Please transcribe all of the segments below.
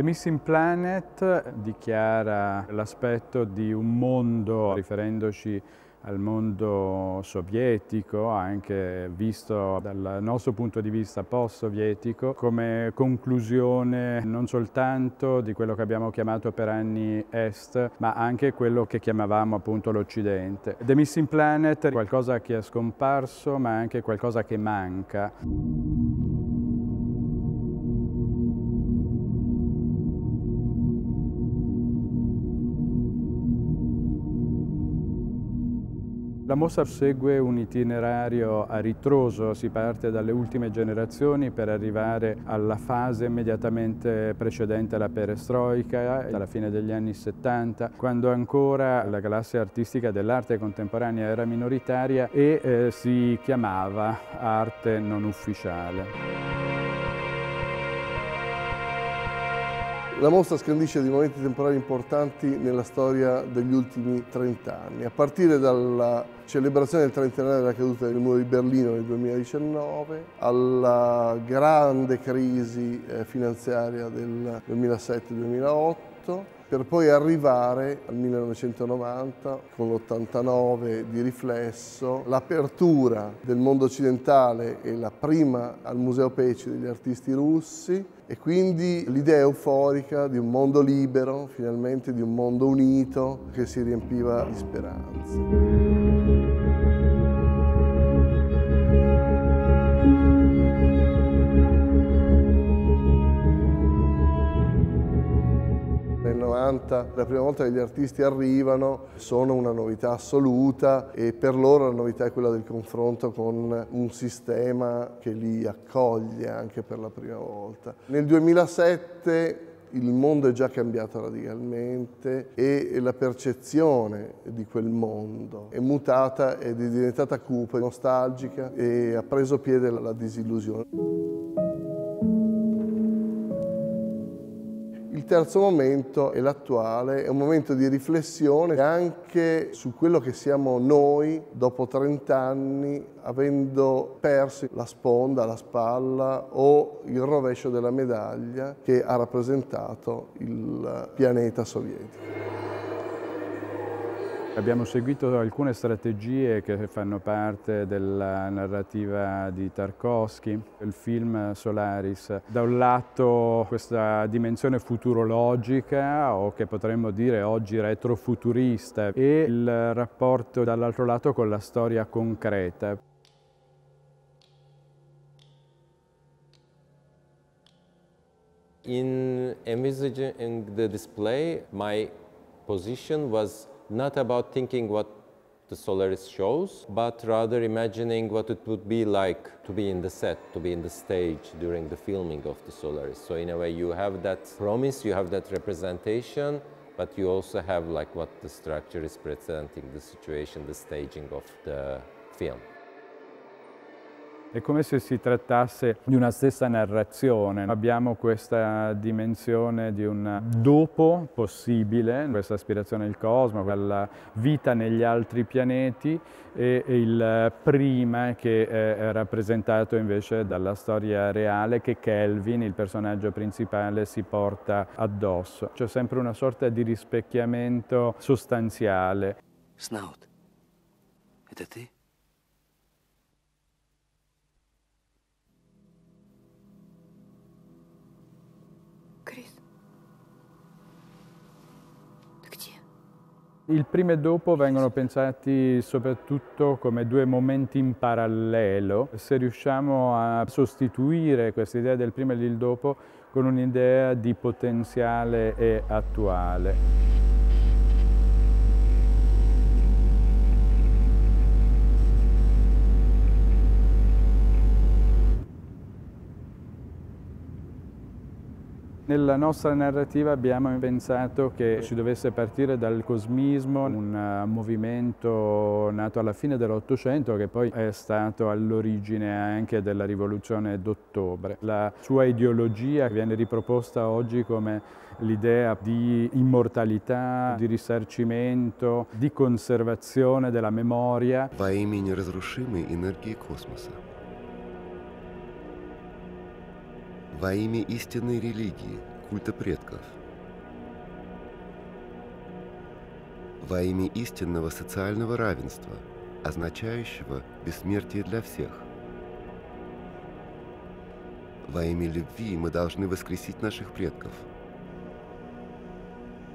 The Missing Planet dichiara l'aspetto di un mondo, riferendoci al mondo sovietico, anche visto dal nostro punto di vista post-sovietico, come conclusione non soltanto di quello che abbiamo chiamato per anni Est, ma anche quello che chiamavamo appunto l'Occidente. The Missing Planet è qualcosa che è scomparso, ma anche qualcosa che manca. La mostra segue un itinerario a ritroso, si parte dalle ultime generazioni per arrivare alla fase immediatamente precedente alla Perestrojka, alla fine degli anni 70, quando ancora la classe artistica dell'arte contemporanea era minoritaria e si chiamava arte non ufficiale. La mostra scandisce dei momenti temporali importanti nella storia degli ultimi 30 anni, a partire dalla celebrazione del trentennale della caduta del muro di Berlino nel 2019, alla grande crisi finanziaria del 2007-2008, per poi arrivare al 1990 con l'89 di riflesso, l'apertura del mondo occidentale e la prima al Museo Pecci degli artisti russi e quindi l'idea euforica di un mondo libero, finalmente di un mondo unito che si riempiva di speranze. La prima volta che gli artisti arrivano sono una novità assoluta e per loro la novità è quella del confronto con un sistema che li accoglie anche per la prima volta. Nel 2007 il mondo è già cambiato radicalmente e la percezione di quel mondo è mutata ed è diventata cupa, nostalgica e ha preso piede la disillusione. Il terzo momento è l'attuale, è un momento di riflessione anche su quello che siamo noi dopo 30 anni, avendo perso la sponda, la spalla o il rovescio della medaglia che ha rappresentato il pianeta sovietico. Abbiamo seguito alcune strategie che fanno parte della narrativa di Tarkovsky, il film Solaris. Da un lato questa dimensione futurologica, o che potremmo dire oggi retrofuturista, e il rapporto dall'altro lato con la storia concreta. In envisaging the display, my position was not about thinking what the Solaris shows, but rather imagining what it would be like to be in the set, to be in the stage during the filming of the Solaris. So in a way you have that promise, you have that representation, but you also have like what the structure is presenting, the situation, the staging of the film. È come se si trattasse di una stessa narrazione. Abbiamo questa dimensione di un dopo possibile, questa aspirazione al cosmo, alla vita negli altri pianeti, e il prima che è rappresentato invece dalla storia reale che Kelvin, il personaggio principale, si porta addosso. C'è sempre una sorta di rispecchiamento sostanziale. Snaut, è te? Il primo e dopo vengono pensati soprattutto come due momenti in parallelo. Se riusciamo a sostituire questa idea del primo e del dopo con un'idea di potenziale e attuale. Nella nostra narrativa abbiamo pensato che si dovesse partire dal cosmismo, un movimento nato alla fine dell'Ottocento che poi è stato all'origine anche della rivoluzione d'ottobre. La sua ideologia viene riproposta oggi come l'idea di immortalità, di risarcimento, di conservazione della memoria. По имени разрушимой энергии космоса. Во имя истинной религии, культа предков. Во имя истинного социального равенства, означающего бессмертие для всех. Во имя любви мы должны воскресить наших предков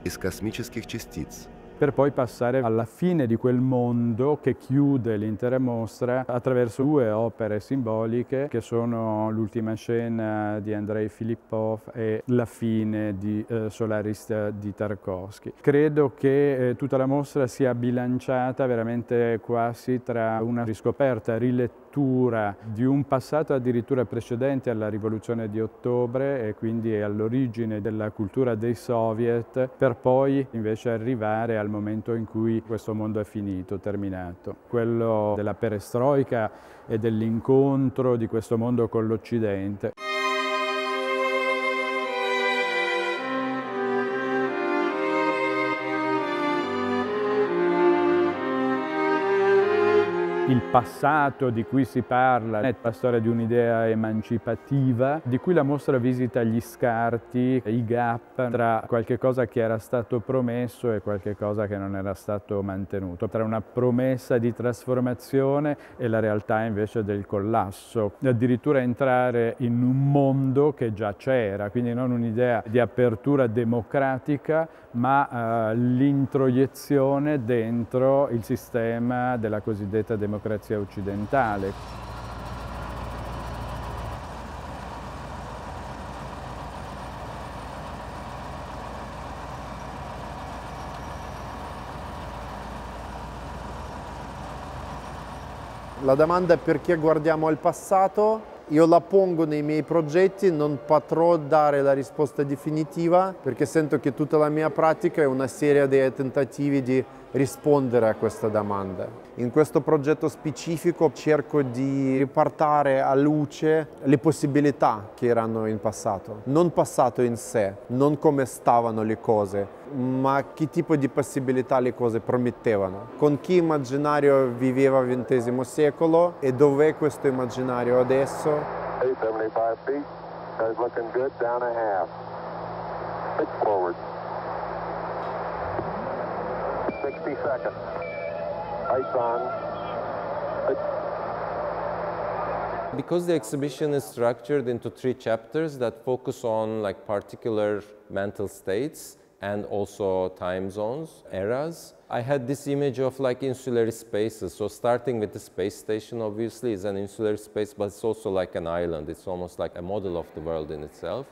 из космических частиц. Per poi passare alla fine di quel mondo che chiude l'intera mostra attraverso due opere simboliche che sono l'ultima scena di Andrei Filippov e la fine di Solaris di Tarkovsky. Credo che tutta la mostra sia bilanciata veramente quasi tra una riscoperta, rilettura di un passato addirittura precedente alla rivoluzione di ottobre e quindi è all'origine della cultura dei soviet, per poi invece arrivare al momento in cui questo mondo è finito, terminato. Quello della perestrojka e dell'incontro di questo mondo con l'Occidente. Il passato di cui si parla è la storia di un'idea emancipativa, di cui la mostra visita gli scarti, i gap tra qualche cosa che era stato promesso e qualche cosa che non era stato mantenuto, tra una promessa di trasformazione e la realtà invece del collasso. Addirittura entrare in un mondo che già c'era, quindi non un'idea di apertura democratica, ma l'introiezione dentro il sistema della cosiddetta democrazia occidentale. La domanda è perché guardiamo al passato. Io la pongo nei miei progetti, non potrò dare la risposta definitiva perché sento che tutta la mia pratica è una serie di tentativi di rispondere a questa domanda. In questo progetto specifico cerco di riportare a luce le possibilità che erano in passato. Non passato in sé, non come stavano le cose, ma che tipo di possibilità le cose promettevano. Con chi immaginario viveva il XX secolo e dov'è questo immaginario adesso? 875 feet, that's looking good, down a half. Pitch forward. 60 seconds. Ice on. Because the exhibition is structured into three chapters that focus on like particular mental states and also time zones, eras, I had this image of like insular spaces. So starting with the space station obviously is an insular space, but it's also like an island. It's almost like a model of the world in itself.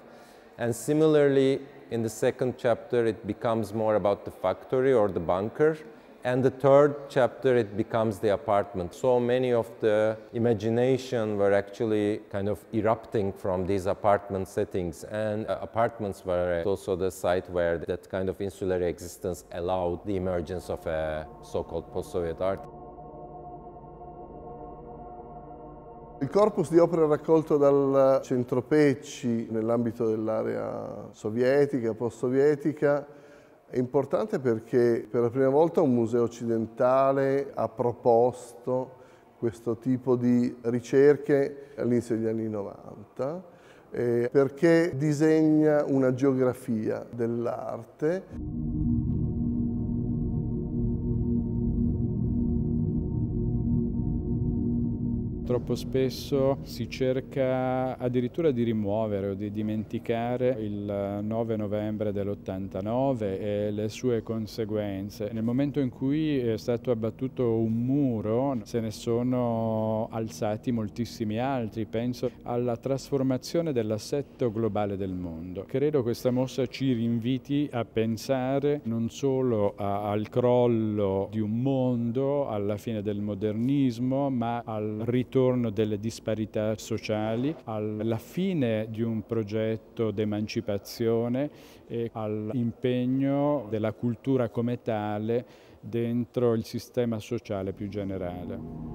And similarly, in the second chapter, it becomes more about the factory or the bunker. And the third chapter, it becomes the apartment. So many of the imagination were actually kind of erupting from these apartment settings. And apartments were also the site where that kind of insular existence allowed the emergence of a so-called post-Soviet art. Il corpus di opere raccolto dal Centro Pecci nell'ambito dell'area sovietica, post-sovietica, è importante perché per la prima volta un museo occidentale ha proposto questo tipo di ricerche all'inizio degli anni 90, perché disegna una geografia dell'arte. Troppo spesso si cerca addirittura di rimuovere o di dimenticare il 9 novembre dell'89 e le sue conseguenze. Nel momento in cui è stato abbattuto un muro, se ne sono alzati moltissimi altri. Penso alla trasformazione dell'assetto globale del mondo. Credo questa mostra ci inviti a pensare non solo al crollo di un mondo, alla fine del modernismo, ma al ritorno delle disparità sociali, alla fine di un progetto di emancipazione e all'impegno della cultura come tale dentro il sistema sociale più generale.